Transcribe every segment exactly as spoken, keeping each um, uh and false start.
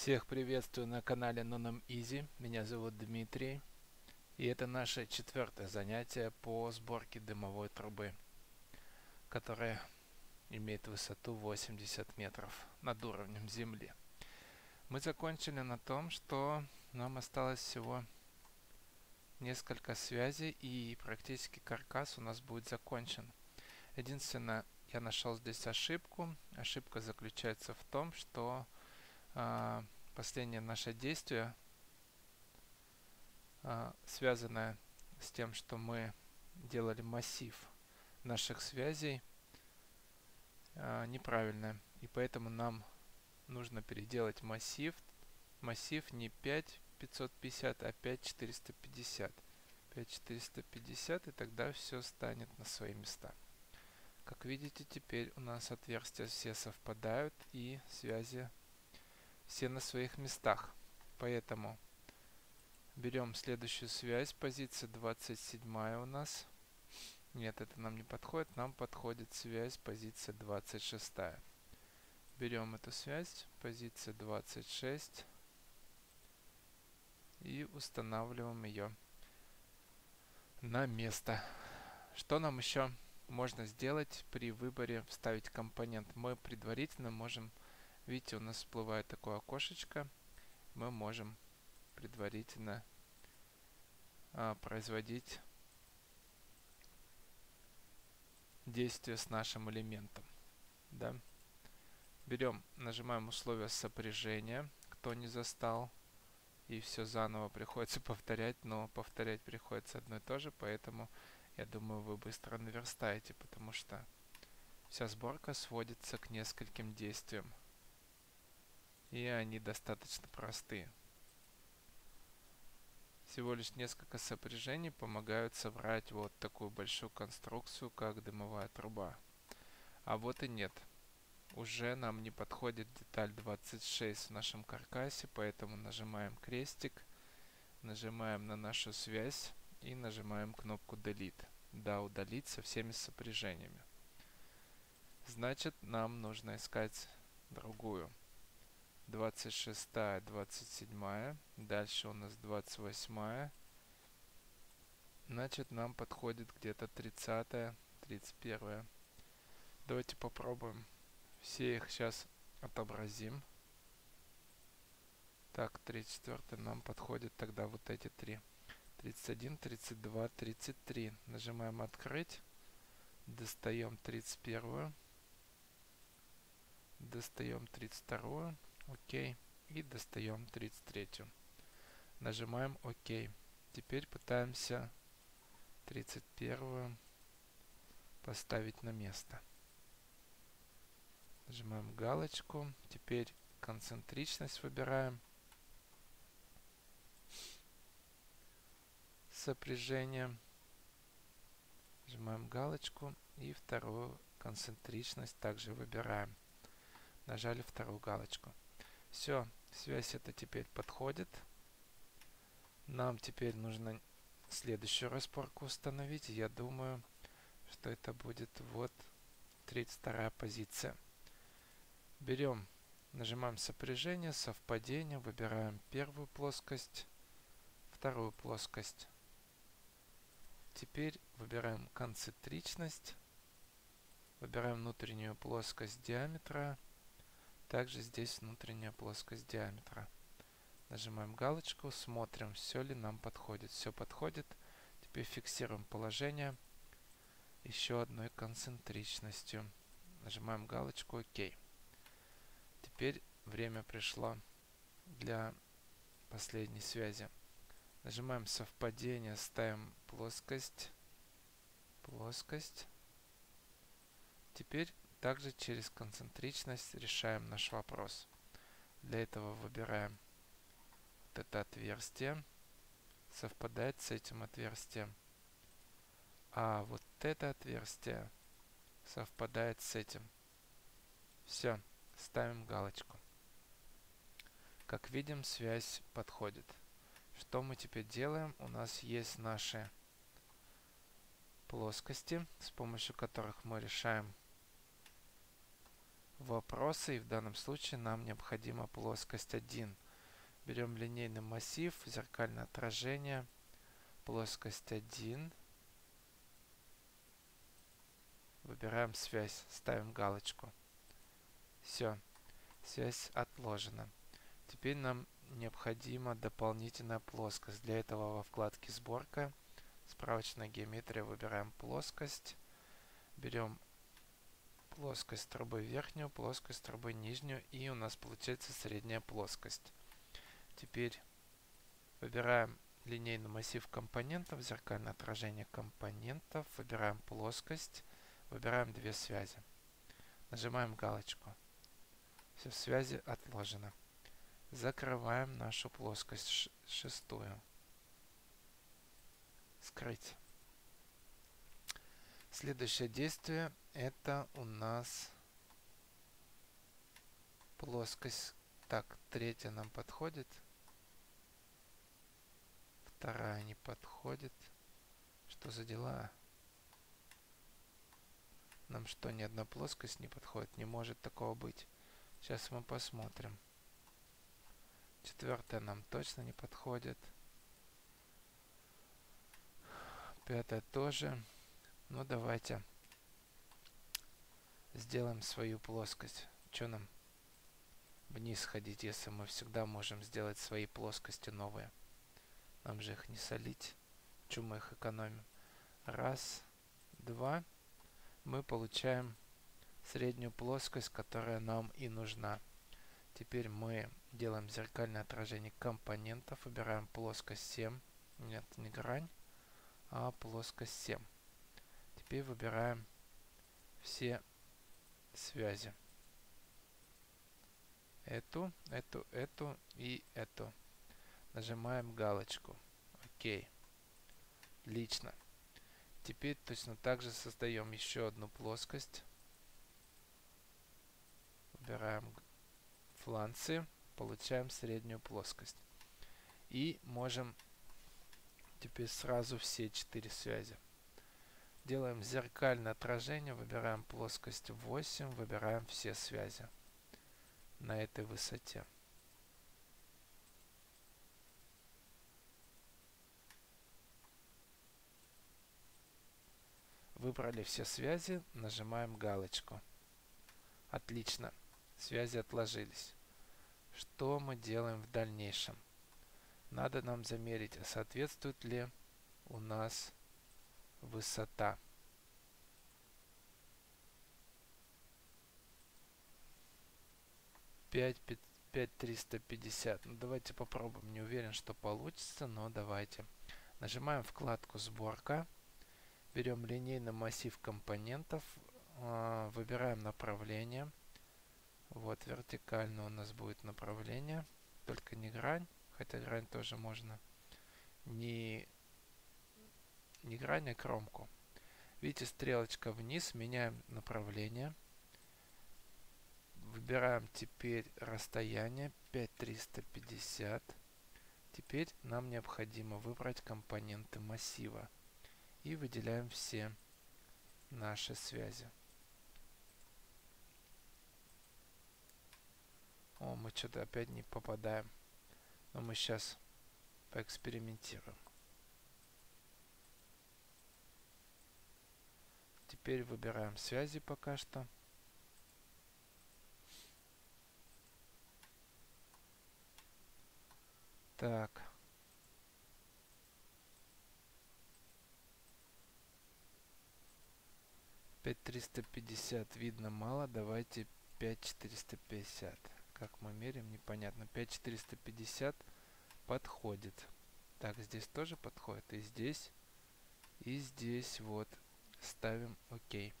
Всех приветствую на канале NoNaMeEaSy. Меня зовут Дмитрий. И это наше четвертое занятие по сборке дымовой трубы, которая имеет высоту восемьдесят метров над уровнем земли. Мы закончили на том, что нам осталось всего несколько связей, и практически каркас у нас будет закончен. Единственное, я нашел здесь ошибку. Ошибка заключается в том, что э, последнее наше действие, э, связанное с тем, что мы делали массив наших связей, э, неправильное. И поэтому нам нужно переделать массив. Массив не пять тысяч пятьсот пятьдесят, а пять тысяч четыреста пятьдесят. пять тысяч четыреста пятьдесят, и тогда все станет на свои места. Как видите, теперь у нас отверстия все совпадают и связи все на своих местах. Поэтому берем следующую связь. Позиция двадцать семь у нас. Нет, это нам не подходит. Нам подходит связь позиция двадцать шесть. Берем эту связь, позиция двадцать шесть, и устанавливаем ее на место. Что нам еще можно сделать при выборе вставить компонент? Мы предварительно можем, видите, у нас всплывает такое окошечко, мы можем предварительно а, производить действие с нашим элементом. Да? Берем, нажимаем условия сопряжения, кто не застал, и все заново приходится повторять, но повторять приходится одно и то же, поэтому я думаю, вы быстро наверстаете, потому что вся сборка сводится к нескольким действиям, и они достаточно просты. Всего лишь несколько сопряжений помогают собрать вот такую большую конструкцию, как дымовая труба. А вот и нет. Уже нам не подходит деталь двадцать шесть в нашем каркасе, поэтому нажимаем крестик, нажимаем на нашу связь и нажимаем кнопку Delete. Да, удалить со всеми сопряжениями. Значит, нам нужно искать другую. двадцать шесть, двадцать семь, дальше у нас двадцать восемь. Значит, нам подходит где-то тридцать, тридцать один. Давайте попробуем. Все их сейчас отобразим. Так, тридцать четыре нам подходит тогда вот эти три. тридцать один, тридцать два, тридцать три. Нажимаем открыть. Достаем тридцать один. Достаем тридцать два. Окей. И достаем тридцать три. Нажимаем ОК. Теперь пытаемся тридцать один поставить на место. Нажимаем галочку. Теперь концентричность выбираем. Сопряжение. Нажимаем галочку. И вторую концентричность также выбираем. Нажали вторую галочку. Все. Связь эта теперь подходит. Нам теперь нужно следующую распорку установить. Я думаю, что это будет вот тридцать вторая позиция. Берем, нажимаем сопряжение, совпадение, выбираем первую плоскость, вторую плоскость. Теперь выбираем концентричность, выбираем внутреннюю плоскость диаметра, также здесь внутренняя плоскость диаметра. Нажимаем галочку, смотрим, все ли нам подходит. Все подходит. Теперь фиксируем положение еще одной концентричностью. Нажимаем галочку ОК. Теперь время пришло для последней связи. Нажимаем совпадение, ставим плоскость, плоскость. Теперь также через концентричность решаем наш вопрос. Для этого выбираем вот это отверстие, совпадает с этим отверстием. А вот это отверстие совпадает с этим. Все. Ставим галочку. Как видим, связь подходит. Что мы теперь делаем? У нас есть наши плоскости, с помощью которых мы решаем вопросы, и в данном случае нам необходима плоскость один. Берем линейный массив, зеркальное отражение, плоскость один. Выбираем связь, ставим галочку. Все, связь отложена. Теперь нам необходима дополнительная плоскость. Для этого во вкладке «Сборка», справочная геометрия, выбираем плоскость. Берем плоскость трубы верхнюю, плоскость трубы нижнюю, и у нас получается средняя плоскость. Теперь выбираем линейный массив компонентов, зеркальное отражение компонентов, выбираем плоскость, выбираем две связи. Нажимаем галочку. Все, связи отложено. Закрываем нашу плоскость шестую. Скрыть. Следующее действие — это у нас плоскость. Так, третья нам подходит. Вторая не подходит. Что за дела? Нам что, ни одна плоскость не подходит? Не может такого быть. Сейчас мы посмотрим. Четвертая нам точно не подходит. Пятая тоже. Ну, давайте сделаем свою плоскость. Что нам вниз ходить, если мы всегда можем сделать свои плоскости новые? Нам же их не солить. Чего мы их экономим? Раз, два. Мы получаем среднюю плоскость, которая нам и нужна. Теперь мы делаем зеркальное отражение компонентов. Выбираем плоскость семь. Нет, не грань, а плоскость семь. Теперь выбираем все связи. Эту, эту, эту и эту. Нажимаем галочку. Окей. Отлично. Теперь точно так же создаем еще одну плоскость. Выбираем фланцы. Получаем среднюю плоскость. И можем теперь сразу все четыре связи. Делаем зеркальное отражение, выбираем плоскость восемь, выбираем все связи на этой высоте. Выбрали все связи, нажимаем галочку. Отлично, связи отложились. Что мы делаем в дальнейшем? Надо нам замерить, соответствует ли у нас высота. пять триста пятьдесят. Ну, давайте попробуем. Не уверен, что получится, но давайте. Нажимаем вкладку «Сборка». Берем линейный массив компонентов. Выбираем направление. Вот вертикально у нас будет направление. Только не грань. Хотя грань тоже можно. Не... не грань, а кромку. Видите, стрелочка вниз. Меняем направление. Выбираем теперь расстояние пять триста пятьдесят. Теперь нам необходимо выбрать компоненты массива. И выделяем все наши связи. О, мы что-то опять не попадаем. Но мы сейчас поэкспериментируем. Теперь выбираем связи пока что. Так. пять триста пятьдесят видно мало. Давайте пять четыреста пятьдесят. Как мы меряем, непонятно. пять четыреста пятьдесят подходит. Так, здесь тоже подходит. И здесь. И здесь вот. Ставим ОК.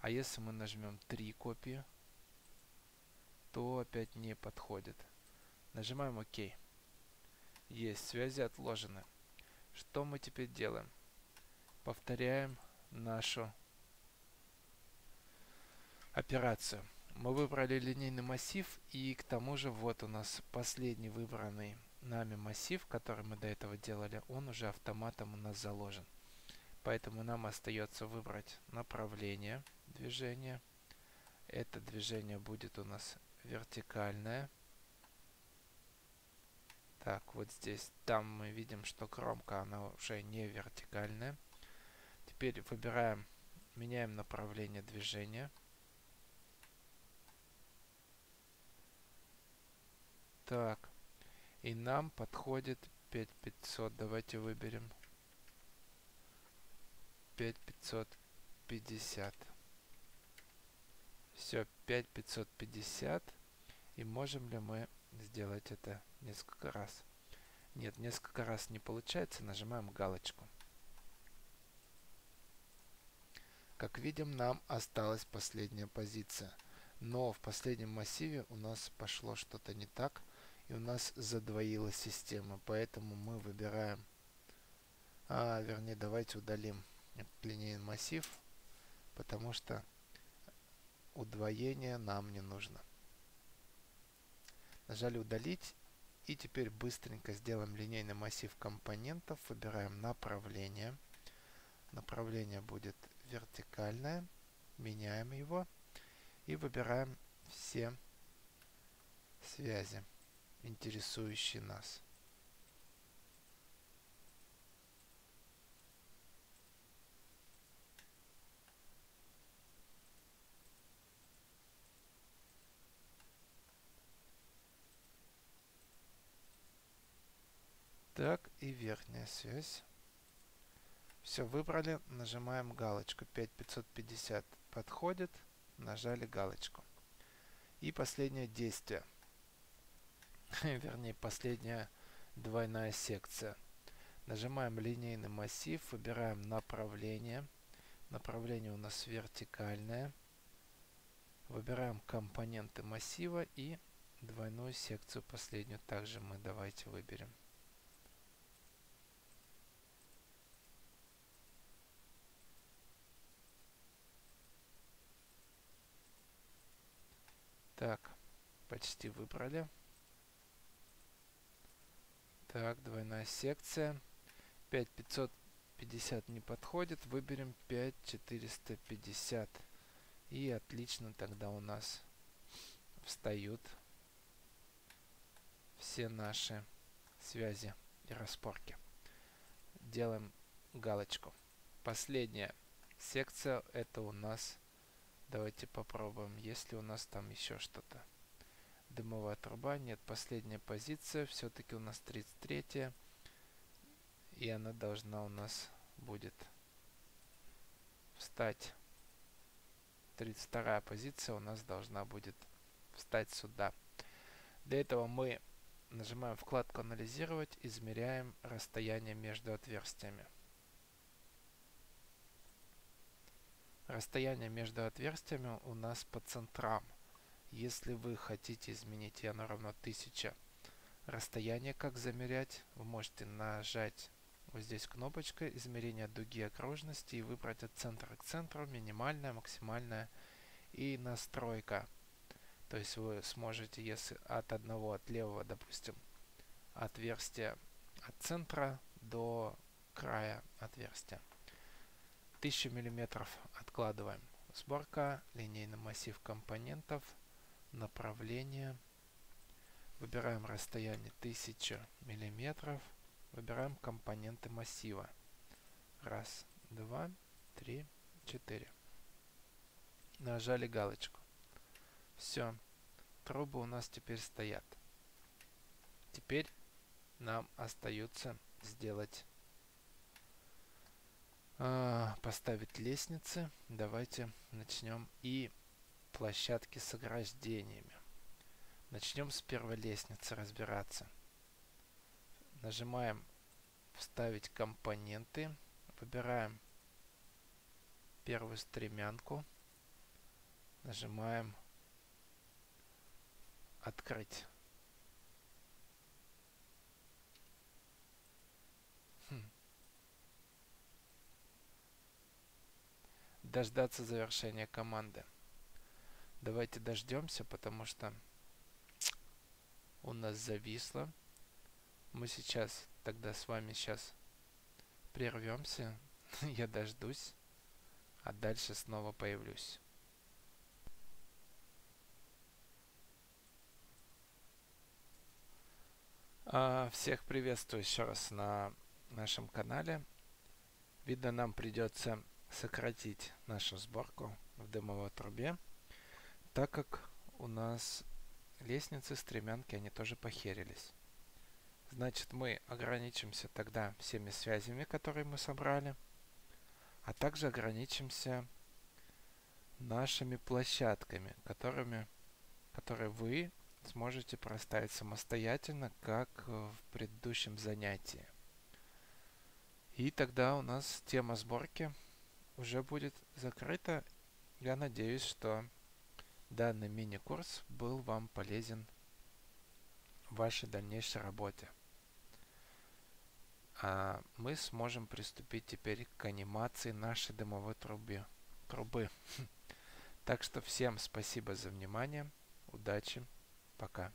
А если мы нажмем три копии, то опять не подходит. Нажимаем ОК. Есть, связи отложены. Что мы теперь делаем? Повторяем нашу операцию. Мы выбрали линейный массив, и к тому же вот у нас последний выбранный нами массив, который мы до этого делали, он уже автоматом у нас заложен. Поэтому нам остается выбрать направление движения. Это движение будет у нас вертикальное. Так, вот здесь, там мы видим, что кромка, она уже не вертикальная. Теперь выбираем, меняем направление движения. Так, и нам подходит пять тысяч пятьсот. Давайте выберем пять тысяч пятьсот пятьдесят. Все, пять тысяч пятьсот пятьдесят. И можем ли мы сделать это несколько раз? Нет, несколько раз не получается. Нажимаем галочку. Как видим, нам осталась последняя позиция. Но в последнем массиве у нас пошло что-то не так. И у нас задвоилась система. Поэтому мы выбираем... А, вернее, давайте удалим линейный массив. Потому что удвоение нам не нужно. Нажали удалить. И теперь быстренько сделаем линейный массив компонентов. Выбираем направление. Направление будет вертикальное. Меняем его. И выбираем все связи, интересующие нас. Так, и верхняя связь. Все, выбрали, нажимаем галочку. пять тысяч пятьсот пятьдесят подходит. Нажали галочку. И последнее действие. Вернее, последняя двойная секция. Нажимаем линейный массив, выбираем направление. Направление у нас вертикальное. Выбираем компоненты массива и двойную секцию последнюю. Также мы давайте выберем. Так, почти выбрали. Так, двойная секция. пять тысяч пятьсот пятьдесят не подходит. Выберем пять тысяч четыреста пятьдесят. И отлично, тогда у нас встают все наши связи и распорки. Делаем галочку. Последняя секция, это у нас... Давайте попробуем, если у нас там еще что-то. Дымовая труба. Нет, последняя позиция. Все-таки у нас тридцать третья. И она должна у нас будет встать. тридцать вторая позиция у нас должна будет встать сюда. Для этого мы нажимаем вкладку «Анализировать», измеряем расстояние между отверстиями. Расстояние между отверстиями у нас по центрам. Если вы хотите изменить, и оно равно тысяче. Расстояние как замерять? Вы можете нажать вот здесь кнопочкой измерение дуги окружности и выбрать от центра к центру, минимальное, максимальное и настройка. То есть вы сможете, если от одного, от левого, допустим, отверстия от центра до края отверстия. тысячу миллиметров откладываем. Сборка, линейный массив компонентов, направление. Выбираем расстояние тысяча миллиметров. Выбираем компоненты массива. Раз, два, три, четыре. Нажали галочку. Все. Трубы у нас теперь стоят. Теперь нам остается сделать... поставить лестницы. Давайте начнем. И площадки с ограждениями. Начнем с первой лестницы разбираться. Нажимаем «Вставить компоненты». Выбираем первую стремянку. Нажимаем «Открыть». Дождаться завершения команды. Давайте дождемся, потому что у нас зависло. Мы сейчас, тогда с вами сейчас прервемся. Я дождусь, а дальше снова появлюсь. Всех приветствую еще раз на нашем канале. Видно, нам придется сократить нашу сборку в дымовой трубе, так как у нас лестницы, стремянки, они тоже похерились. Значит, мы ограничимся тогда всеми связями, которые мы собрали, а также ограничимся нашими площадками, которыми, которые вы сможете проставить самостоятельно, как в предыдущем занятии. И тогда у нас тема сборки уже будет закрыта. Я надеюсь, что данный мини-курс был вам полезен в вашей дальнейшей работе. А мы сможем приступить теперь к анимации нашей дымовой трубы. трубы. Так что всем спасибо за внимание. Удачи. Пока.